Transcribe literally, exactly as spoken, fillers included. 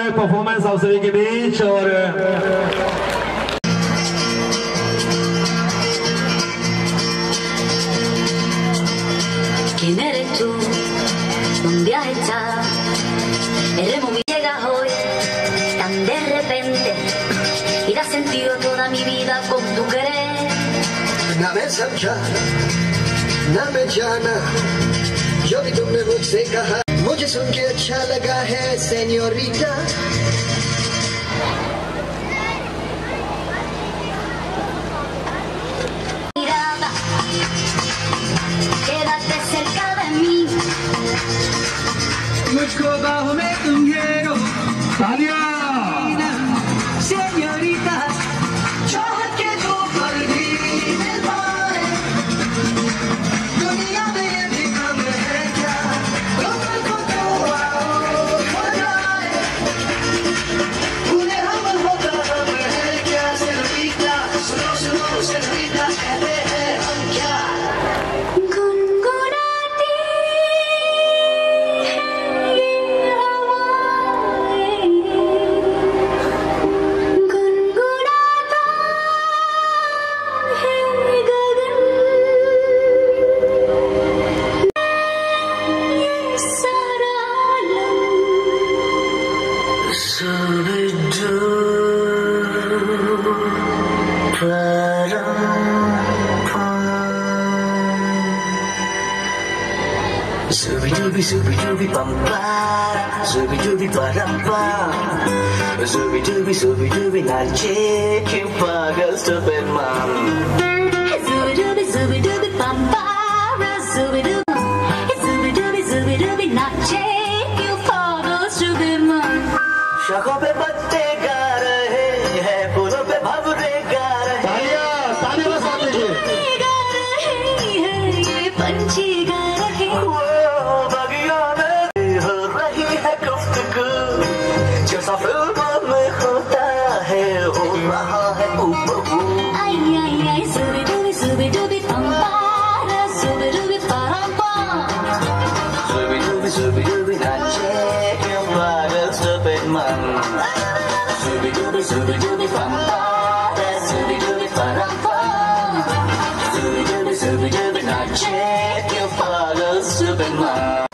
Performance Avsari के बीच और ¿Quién eres tú? ¿Dónde has estado? El momento llega hoy, tan de repente, y da sentido toda mi vida con tu querer. Name Samcha, Name Jana, yo vi tumne mujhse kaha. मुझे सुन के अच्छा लगा है सेनियोरिटा Quédate cerca de mí मुझको बाहों में तुम घेरो तालिया सेनियोरिटा चाहत के दो पर भी मिल पाए दुनिया में ये भी कम है क्या Zubi zubi zubi pam para, zubi zubi param pam, zubi zubi zubi zubi I'll take you far, girl, stop it, mom. Zubi zubi zubi zubi pam para, zubi zubi, zubi zubi zubi zubi I'll take you far, girl, stop it, mom. Shakon pe batte ga rahe hai, puro pe bhavre ga rahe. Tanya, Tanya was on the game. Panchi ga rahe hai, ye panchi ga rahe. Check your father's superman.